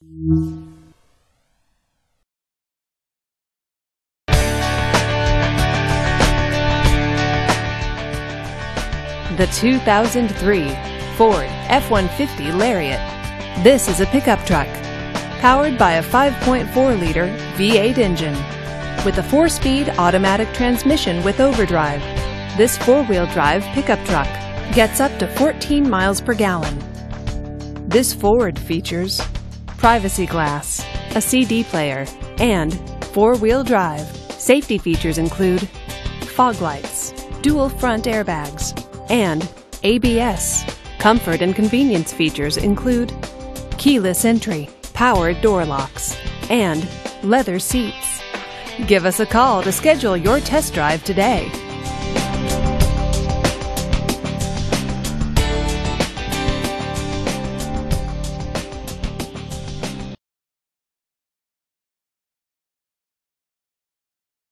The 2003 Ford F-150 Lariat. This is a pickup truck powered by a 5.4-liter V8 engine with a 4-speed automatic transmission with overdrive. This 4-wheel drive pickup truck gets up to 14 miles per gallon. This Ford features privacy glass, a CD player, and 4-wheel drive. Safety features include fog lights, dual front airbags, and ABS. Comfort and convenience features include keyless entry, power door locks, and leather seats. Give us a call to schedule your test drive today.